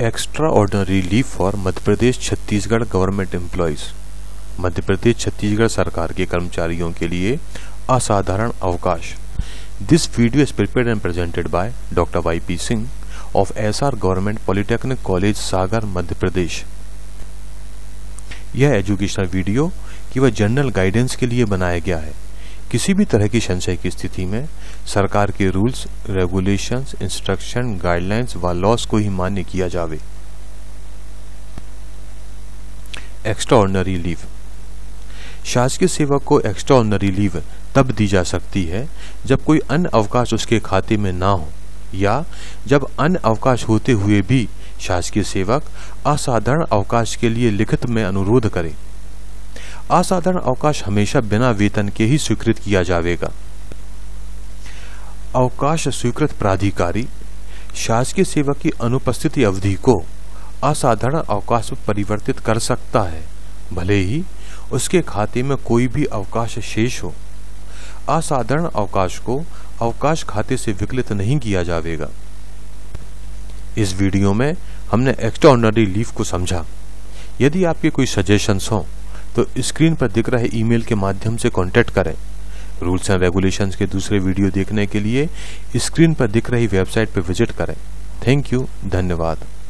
Extra ordinary leave for Madhya Pradesh Chhattisgarh government employees. Madhya Pradesh Chhattisgarh सरकार के कर्मचारियों के लिए असाधारण अवकाश। This video is prepared and presented by doctor YP Singh of SR government polytechnic college Sagar Madhya Pradesh. यह एजुकेशनल वीडियो की वह जनरल गाइडेंस के लिए बनाया गया है। किसी भी तरह की संशय की स्थिति में सरकार के रूल्स, रेगुलेशंस, इंस्ट्रक्शन, गाइडलाइंस व लॉस को ही मान्य किया जावे। Extraordinary leave. शासकीय सेवक को एक्स्ट्रा ऑर्डिनरी लीव तब दी जा सकती है जब कोई अन्य अवकाश उसके खाते में ना हो या जब अन्य अवकाश होते हुए भी शासकीय सेवक असाधारण अवकाश के लिए लिखित में अनुरोध करे। असाधारण अवकाश हमेशा बिना वेतन के ही स्वीकृत किया जाएगा। अवकाश स्वीकृत प्राधिकारी शासकीय सेवक की अनुपस्थिति अवधि को असाधारण अवकाश में परिवर्तित कर सकता है, भले ही उसके खाते में कोई भी अवकाश शेष हो। असाधारण अवकाश को अवकाश खाते से विकलित नहीं किया जाएगा। इस वीडियो में हमने एक्स्ट्रा ऑर्डिनरी लीव को समझा। यदि आपके कोई सजेशंस हो तो स्क्रीन पर दिख रहे ईमेल के माध्यम से कांटेक्ट करें। रूल्स एंड रेगुलेशंस के दूसरे वीडियो देखने के लिए स्क्रीन पर दिख रही वेबसाइट पर विजिट करें। थैंक यू, धन्यवाद।